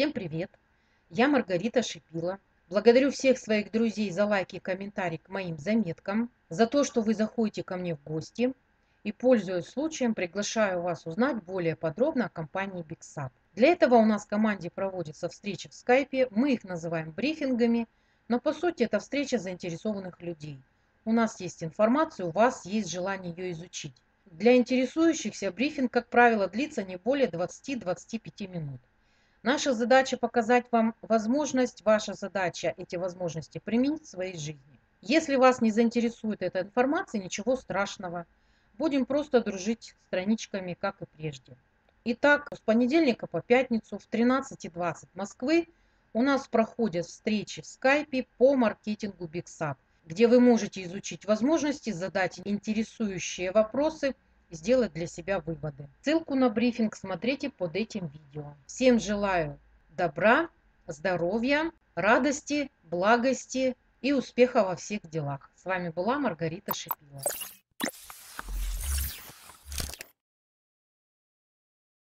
Всем привет! Я Маргарита Шипило. Благодарю всех своих друзей за лайки и комментарии к моим заметкам, за то, что вы заходите ко мне в гости, и, пользуясь случаем, приглашаю вас узнать более подробно о компании BigSub. Для этого у нас в команде проводятся встречи в скайпе, мы их называем брифингами, но по сути это встреча заинтересованных людей. У нас есть информация, у вас есть желание ее изучить. Для интересующихся брифинг, как правило, длится не более 20-25 минут. Наша задача показать вам возможность, ваша задача эти возможности применить в своей жизни. Если вас не заинтересует эта информация, ничего страшного. Будем просто дружить страничками, как и прежде. Итак, с понедельника по пятницу в 13:20 Москвы у нас проходят встречи в скайпе по маркетингу BigSub, где вы можете изучить возможности, задать интересующие вопросы, сделать для себя выводы. Ссылку на брифинг смотрите под этим видео. Всем желаю добра, здоровья, радости, благости и успеха во всех делах. С вами была Маргарита Шипило.